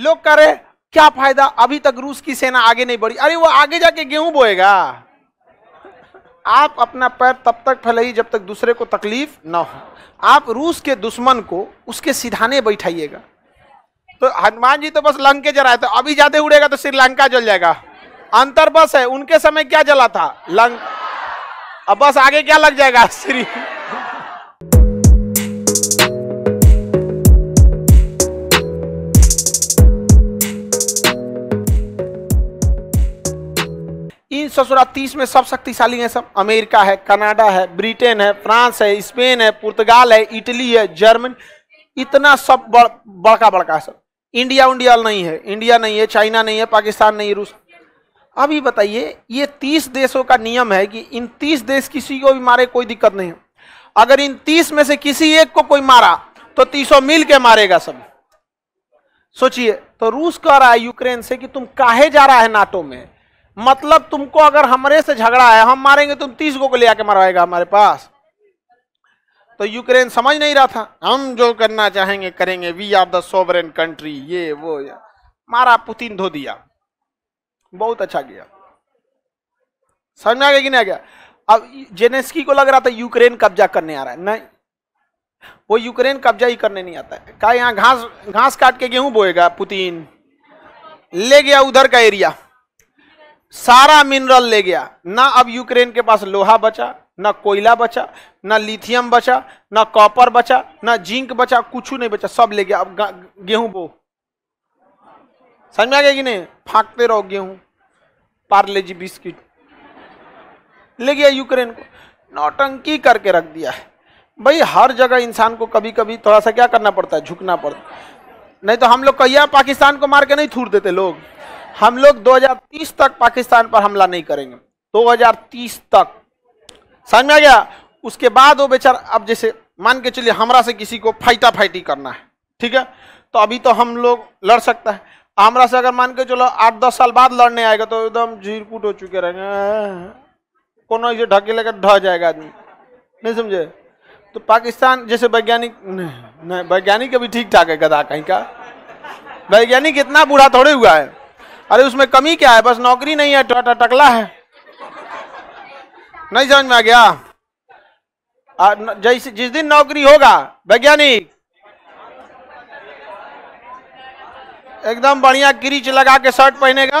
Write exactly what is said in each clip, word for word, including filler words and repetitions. लोग कह रहे क्या फायदा, अभी तक रूस की सेना आगे नहीं बढ़ी। अरे वो आगे जाके गेहूं बोएगा। आप अपना पैर तब तक फैलाइए जब तक दूसरे को तकलीफ ना हो। आप रूस के दुश्मन को उसके सीधाने बैठाइएगा। तो हनुमान जी तो बस लंके जलाए थे, अभी ज्यादा उड़ेगा तो श्रीलंका जल जाएगा। अंतर बस है, उनके समय क्या जला था लंक, अब बस आगे क्या लग जाएगा श्री। तीस में सब शक्तिशाली हैं, सब अमेरिका है, कनाडा है, ब्रिटेन है, फ्रांस है, स्पेन है, पुर्तगाल है, इटली है, जर्मनी, इतना सब बड़, बड़का बड़का है सब। इंडिया इंडिया नहीं है, इंडिया नहीं है, चाइना नहीं है, पाकिस्तान नहीं है, रूस। अभी बताइए ये तीस देशों का नियम है कि इन तीस देश किसी को भी मारे कोई दिक्कत नहीं है। अगर इन तीस में से किसी एक को कोई मारा तो तीसों मिल के मारेगा सब। सोचिए, तो रूस कह रहा है यूक्रेन से कि तुम काहे जा रहा है नाटो में, मतलब तुमको अगर हमरे से झगड़ा है, हम मारेंगे, तुम तीस गो को ले आके मारवाएगा हमारे पास। तो यूक्रेन समझ नहीं रहा था, हम जो करना चाहेंगे करेंगे, we are the sovereign country, ये वो या। मारा, पुतिन धो दिया, बहुत अच्छा गया। समझ में आ गया कि नहीं आ गया। अब जेलेंस्की को लग रहा था यूक्रेन कब्जा करने आ रहा है, नहीं, वो यूक्रेन कब्जा ही करने नहीं आता है। कहा यहाँ घास घास काट के गेहूं बोएगा, पुतिन ले गया उधर का एरिया, सारा मिनरल ले गया। ना अब यूक्रेन के पास लोहा बचा, ना कोयला बचा, ना लिथियम बचा, ना कॉपर बचा, ना जिंक बचा, कुछ नहीं बचा, सब ले गया। अब गेहूं बो। समझ में आ गया कि नहीं। फाँकते रहो गेहूं, पार्ले जी बिस्किट ले गया यूक्रेन को, नौटंकी करके रख दिया है भाई। हर जगह इंसान को कभी कभी थोड़ा सा क्या करना पड़ता है, झुकना पड़ता, नहीं तो हम लोग कहिए पाकिस्तान को मार के नहीं थूर देते लोग। हम लोग दो हज़ार तीस तक पाकिस्तान पर हमला नहीं करेंगे, दो हज़ार तीस तक। समझ में आ गया। उसके बाद वो बेचारा, अब जैसे मान के चलिए हमरा से किसी को फाइटा फाइटी करना है, ठीक है, तो अभी तो हम लोग लड़ सकता है, हमरा से अगर मान के चलो आठ दस साल बाद लड़ने आएगा तो एकदम झीरकूट हो चुके रहेंगे, कोनो इसे ढके लेकर ढह जाएगा आदमी, नहीं समझे। तो पाकिस्तान जैसे वैज्ञानिक, नहीं वैज्ञानिक अभी ठीक ठाक है, गधा कहीं का वैज्ञानिक, इतना बूढ़ा थोड़े हुआ है। अरे उसमें कमी क्या है, बस नौकरी नहीं है, टटा टकला है। नहीं समझ में आ गया। जैसे जिस दिन नौकरी होगा वैज्ञानिक एकदम बढ़िया क्रीच लगा के शर्ट पहनेगा,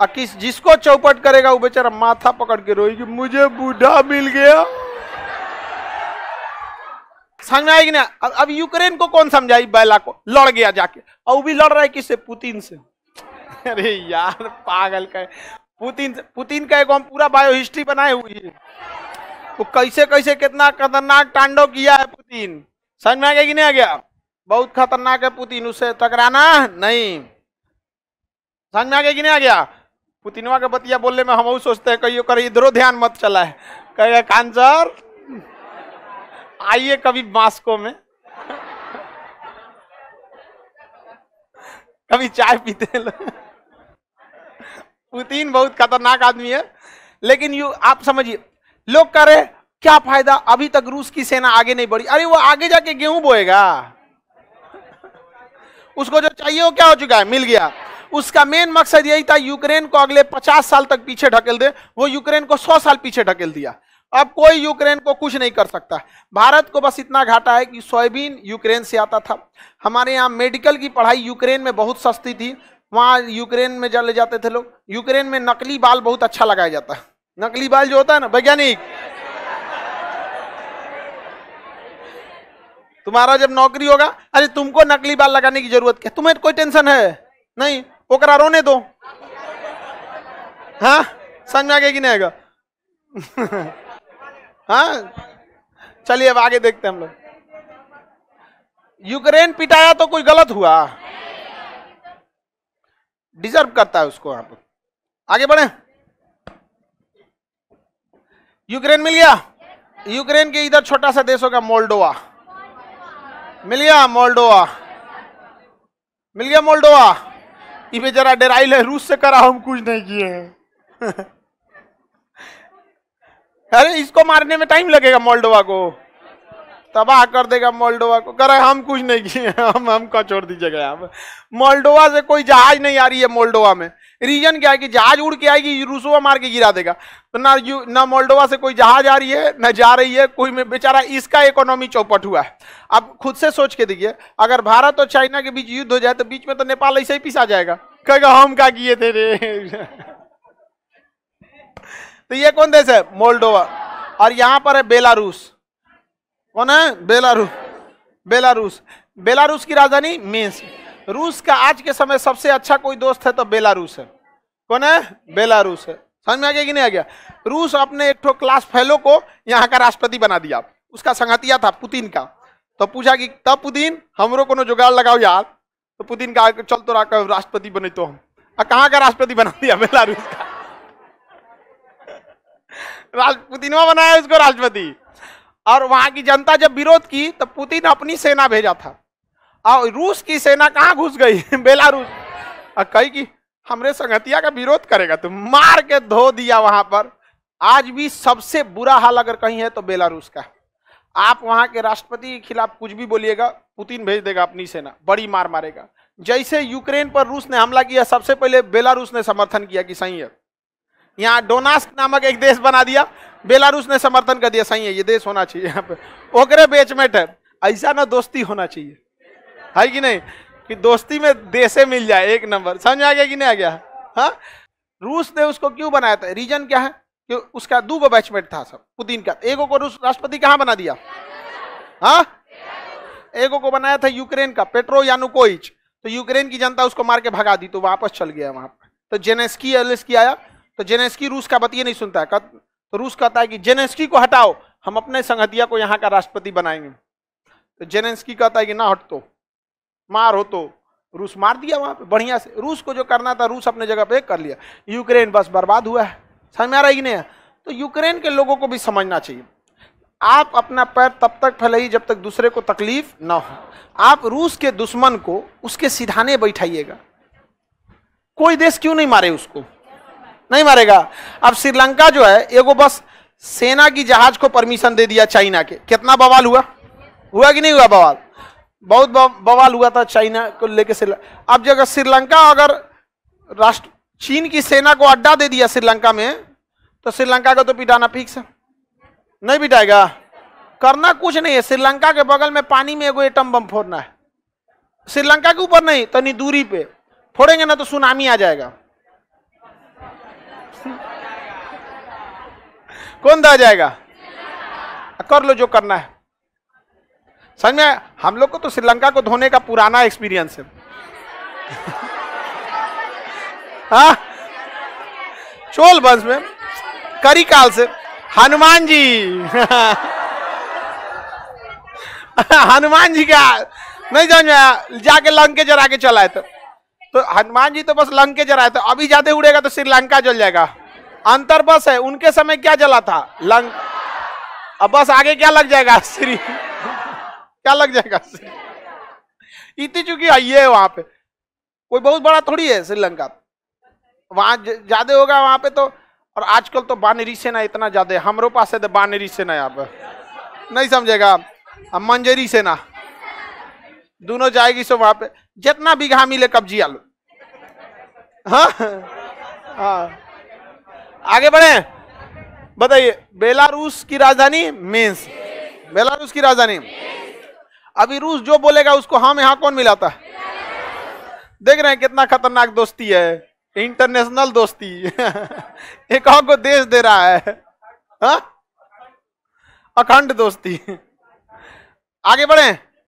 और किस जिसको चौपट करेगा वो बेचारा माथा पकड़ के रोएगी, मुझे बूढ़ा मिल गया। समझ में आएगी ना। अब यूक्रेन को कौन समझाई, बैला को, लड़ गया जाके, और वो भी लड़ रहा है किससे, पुतिन से। अरे यार पागल का, पुतिन पुतिन का एक हम पूरा बायो हिस्ट्री बनाए हुई है, तो कैसे कैसे कितना खतरनाक तांडव किया है पुतिन। समझ में आ गया कि नहीं आ गया। बहुत खतरनाक है पुतिन, उससे टकराना नहीं। समझ में आ गया कि नहीं आ गया। पुतिनवा के बतिया बोलने में हम सोचते हैं कहियो कर इधरो ध्यान मत चला है, कहेगा कांचर आइए कभी मास्को में, कभी चाय पीते हैं। पुतिन बहुत खतरनाक आदमी है। लेकिन यू आप समझिए, लोग कह रहे क्या फायदा, अभी तक रूस की सेना आगे नहीं बढ़ी। अरे वो आगे जाके गेहूं बोएगा, उसको जो चाहिए वो क्या हो चुका है, मिल गया। उसका मेन मकसद यही था यूक्रेन को अगले पचास साल तक पीछे ढकेल दे, वो यूक्रेन को सौ साल पीछे ढकेल दिया। अब कोई यूक्रेन को कुछ नहीं कर सकता। भारत को बस इतना घाटा है कि सोयाबीन यूक्रेन से आता था, हमारे यहाँ मेडिकल की पढ़ाई यूक्रेन में बहुत सस्ती थी, वहाँ यूक्रेन में चले जाते थे लोग। यूक्रेन में नकली बाल बहुत अच्छा लगाया जाता है, नकली बाल जो होता है ना वैज्ञानिक, तुम्हारा जब नौकरी होगा, अरे तुमको नकली बाल लगाने की जरूरत क्या, तुम्हें कोई टेंशन है नहीं, ओकरा रोने दो। हाँ समझ में आ गया कि नहीं आएगा। हाँ चलिए अब आगे देखते हैं हम लोग। यूक्रेन पिटाया तो कोई गलत हुआ, डिजर्व करता है उसको। आप आगे बढ़े, यूक्रेन मिल गया। यूक्रेन के इधर छोटा सा देश होगा मोल्डोवा, मिल गया मोल्डोवा, मिल गया मोल्डोवा। ये बेचारा डेराइल है, रूस से करा हम कुछ नहीं किए हैं। अरे इसको मारने में टाइम लगेगा मोल्डोवा को, तबाह कर देगा मोल्डोवा को। कह रहे हम कुछ नहीं किए, हम हमको छोड़ दीजिएगा। यहाँ मोल्डोवा से कोई जहाज नहीं आ रही है मोल्डोवा में। रीजन क्या है कि जहाज उड़ के आएगी, रूसोवा मार के गिरा देगा। तो ना यू ना मोल्डोवा से कोई जहाज आ रही है ना जा रही है कोई में। बेचारा इसका इकोनॉमी चौपट हुआ है। अब खुद से सोच के देखिए, अगर भारत और चाइना के बीच युद्ध हो जाए तो बीच में तो नेपाल ऐसे ही पिसा जाएगा, कहेगा हम क्या किए थे रे। तो ये कौन देश है? मोल्डोवा। और यहाँ पर है बेलारूस। कौन है? बेलारूस। बेलारूस बेलारूस की राजधानी मिन्स्क। रूस का आज के समय सबसे अच्छा कोई दोस्त है तो बेलारूस है। कौन है? बेलारूस है। समझ में आ गया कि नहीं आ गया? रूस अपने एक ठो क्लास फेलो को यहाँ का राष्ट्रपति बना दिया। उसका संगतिया था पुतिन का। तो पूछा कि तब पुतिन हमरो कोनो जुगाड़ लगाओ यार। तो पुतिन का चल तो राष्ट्रपति बने तो हम। और कहाँ का राष्ट्रपति बना दिया? बेलारूस का। पुतिनवा बनाया उसको राष्ट्रपति। और वहां की जनता जब विरोध की तो पुतिन अपनी सेना भेजा था। और रूस की सेना कहाँ घुस गई? बेलारूस। और कही कि हमरे संगतिया का विरोध करेगा तो मार के धो दिया वहां पर। आज भी सबसे बुरा हाल अगर कहीं है तो बेलारूस का। आप वहां के राष्ट्रपति के खिलाफ कुछ भी बोलिएगा, पुतिन भेज देगा अपनी सेना, बड़ी मार मारेगा। जैसे यूक्रेन पर रूस ने हमला किया, सबसे पहले बेलारूस ने समर्थन किया कि सही है। यहाँ डोनास्क नामक एक देश बना दिया, बेलारूस ने समर्थन कर दिया, सही है ये देश होना चाहिए यहाँ पे। ओकरे बेचमेट है। ऐसा ना दोस्ती होना चाहिए, है कि नहीं? कि दोस्ती में देशे मिल जाए एक नंबर। समझ आ गया कि नहीं आ गया? हाँ, रूस ने उसको क्यों बनाया था? रीजन क्या है कि उसका दो गो बैचमेट था सब पुतिन का। एगो को रूस राष्ट्रपति कहाँ बना दिया? हाँ, एगो को बनाया था यूक्रेन का पेट्रो यानुकोविच। तो यूक्रेन की जनता उसको मार के भगा दी तो वापस चल गया वहां पर। तो जेलेंस्की एलेंस्की आया तो जेलेंस्की रूस का बतिया नहीं सुनता है। तो रूस कहता है कि जेलेंस्की को हटाओ, हम अपने संगतिया को यहाँ का राष्ट्रपति बनाएंगे। तो जेलेंस्की कहता है कि ना हट तो मार हो, तो रूस मार दिया वहाँ पे बढ़िया से। रूस को जो करना था रूस अपने जगह पे कर लिया। यूक्रेन बस बर्बाद हुआ है। समझ में आ रहा है कि नहीं? तो यूक्रेन के लोगों को भी समझना चाहिए, आप अपना पैर तब तक फैलाइए जब तक दूसरे को तकलीफ ना हो। आप रूस के दुश्मन को उसके सीधाने बैठाइएगा। कोई देश क्यों नहीं मारे उसको? नहीं मारेगा। अब श्रीलंका जो है, एगो बस सेना की जहाज को परमिशन दे दिया चाइना के। कितना बवाल हुआ? हुआ कि नहीं हुआ बवाल? बहुत बवाल हुआ था चाइना को लेके श्रीलंका। अब जगह श्रीलंका अगर राष्ट्र चीन की सेना को अड्डा दे दिया श्रीलंका में तो श्रीलंका का तो पिटाना फिक्स है। नहीं पिटाएगा? करना कुछ नहीं है, श्रीलंका के बगल में पानी में एगो एटम बम फोड़ना है। श्रीलंका के ऊपर नहीं, तनी दूरी पे फोड़ेंगे ना तो सुनामी आ जाएगा। कौन दा जाएगा? कर लो जो करना है। समझ में? हम लोग को तो श्रीलंका को धोने का पुराना एक्सपीरियंस है। हाँ, चोल वंश में करी काल से हनुमान जी हनुमान जी का नहीं जान जाके लंके जरा के चलाए तो तो हनुमान जी तो बस लंके जराए थे। अभी ज्यादा उड़ेगा तो श्रीलंका जल जाएगा। अंतर बस है, उनके समय क्या जला था? लंग। अब बस आगे क्या लग जाएगा? श्री क्या लग जाएगा? श्री इतनी चुकी ये वहां पे कोई बहुत बड़ा थोड़ी है श्रीलंका। वहां ज्यादा होगा वहां पे तो। और आजकल तो बानेरी सेना इतना ज्यादा है, हमरो पास है तो बानेरी सेना यहाँ पे नहीं समझेगा। अब मंजरी सेना दोनों जाएगी। सो वहां पे जितना बीघा मिले कब्जी आलू। हाँ हाँ, आगे बढ़े। बताइए, बेलारूस की राजधानी मिन्स्क। बेलारूस की राजधानी। अभी रूस जो बोलेगा उसको हम यहाँ कौन मिलाता है? देख रहे हैं कितना खतरनाक दोस्ती है, इंटरनेशनल दोस्ती। एक और को देश दे रहा है। हाँ, अखंड दोस्ती। आगे बढ़े।